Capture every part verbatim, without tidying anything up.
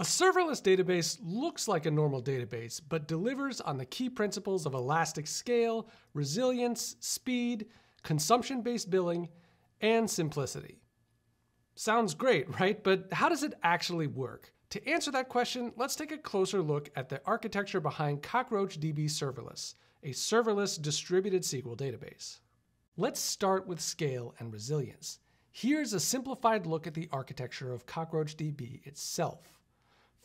A serverless database looks like a normal database, but delivers on the key principles of elastic scale, resilience, speed, consumption-based billing, and simplicity. Sounds great, right? But how does it actually work? To answer that question, let's take a closer look at the architecture behind CockroachDB Serverless, a serverless distributed S Q L database. Let's start with scale and resilience. Here's a simplified look at the architecture of CockroachDB itself.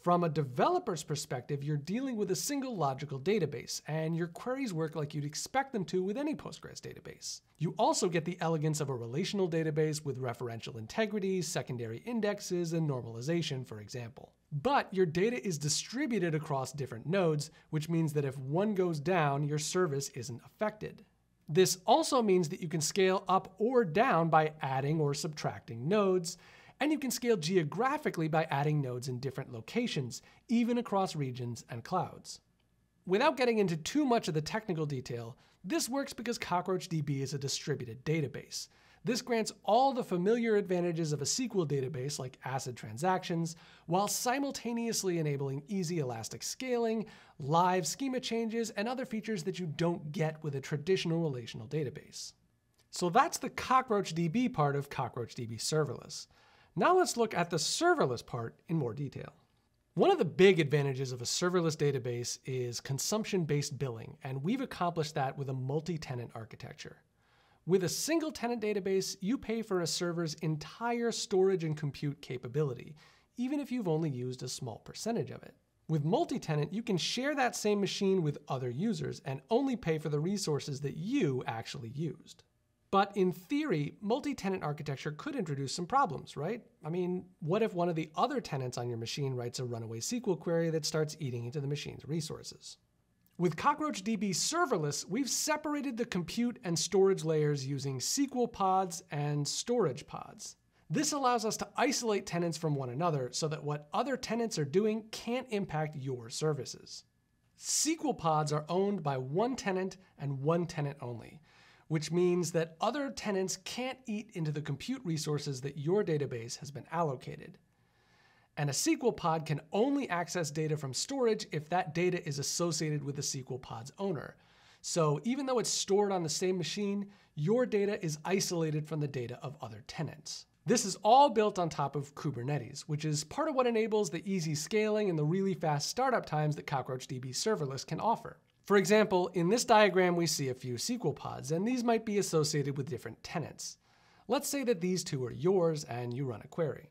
From a developer's perspective, you're dealing with a single logical database, and your queries work like you'd expect them to with any Postgres database. You also get the elegance of a relational database with referential integrity, secondary indexes, and normalization, for example. But your data is distributed across different nodes, which means that if one goes down, your service isn't affected. This also means that you can scale up or down by adding or subtracting nodes, and you can scale geographically by adding nodes in different locations, even across regions and clouds. Without getting into too much of the technical detail, this works because CockroachDB is a distributed database. This grants all the familiar advantages of a S Q L database like ACID transactions, while simultaneously enabling easy elastic scaling, live schema changes, and other features that you don't get with a traditional relational database. So that's the CockroachDB part of CockroachDB Serverless. Now let's look at the serverless part in more detail. One of the big advantages of a serverless database is consumption-based billing, and we've accomplished that with a multi-tenant architecture. With a single tenant database, you pay for a server's entire storage and compute capability, even if you've only used a small percentage of it. With multi-tenant, you can share that same machine with other users and only pay for the resources that you actually used. But in theory, multi-tenant architecture could introduce some problems, right? I mean, what if one of the other tenants on your machine writes a runaway S Q L query that starts eating into the machine's resources? With CockroachDB Serverless, we've separated the compute and storage layers using S Q L pods and storage pods. This allows us to isolate tenants from one another so that what other tenants are doing can't impact your services. S Q L pods are owned by one tenant and one tenant only, which means that other tenants can't eat into the compute resources that your database has been allocated. And a S Q L pod can only access data from storage if that data is associated with the S Q L pod's owner. So even though it's stored on the same machine, your data is isolated from the data of other tenants. This is all built on top of Kubernetes, which is part of what enables the easy scaling and the really fast startup times that CockroachDB Serverless can offer. For example, in this diagram, we see a few S Q L pods, and these might be associated with different tenants. Let's say that these two are yours and you run a query.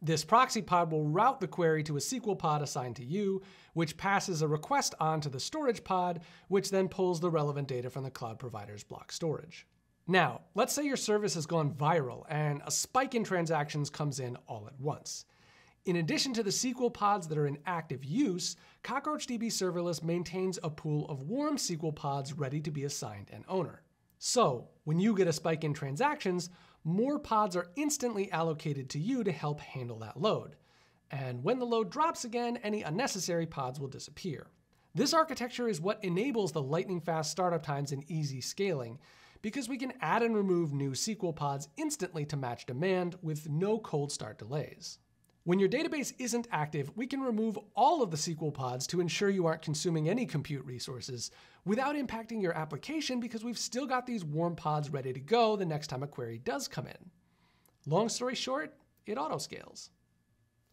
This proxy pod will route the query to a S Q L pod assigned to you, which passes a request on to the storage pod, which then pulls the relevant data from the cloud provider's block storage. Now, let's say your service has gone viral and a spike in transactions comes in all at once. In addition to the S Q L pods that are in active use, CockroachDB Serverless maintains a pool of warm S Q L pods ready to be assigned an owner. So, when you get a spike in transactions, more pods are instantly allocated to you to help handle that load. And when the load drops again, any unnecessary pods will disappear. This architecture is what enables the lightning-fast startup times and easy scaling, because we can add and remove new S Q L pods instantly to match demand with no cold start delays. When your database isn't active, we can remove all of the S Q L pods to ensure you aren't consuming any compute resources without impacting your application, because we've still got these warm pods ready to go the next time a query does come in. Long story short, it auto-scales.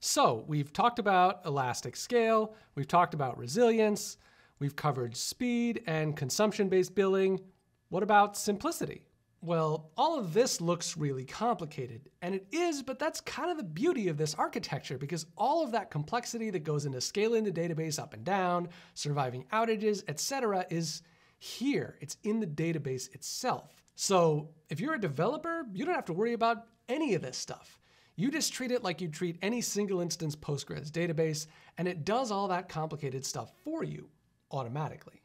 So we've talked about elastic scale, we've talked about resilience, we've covered speed and consumption-based billing. What about simplicity? Well, all of this looks really complicated, and it is, but that's kind of the beauty of this architecture, because all of that complexity that goes into scaling the database up and down, surviving outages, et cetera, is here. It's in the database itself. So if you're a developer, you don't have to worry about any of this stuff. You just treat it like you treat any single instance Postgres database, and it does all that complicated stuff for you automatically.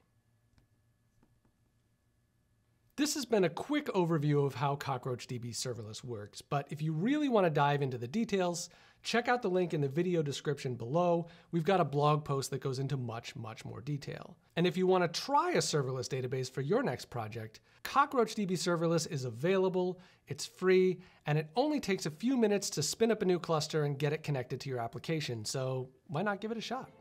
This has been a quick overview of how CockroachDB Serverless works, but if you really want to dive into the details, check out the link in the video description below. We've got a blog post that goes into much, much more detail. And if you want to try a serverless database for your next project, CockroachDB Serverless is available, it's free, and it only takes a few minutes to spin up a new cluster and get it connected to your application, so why not give it a shot?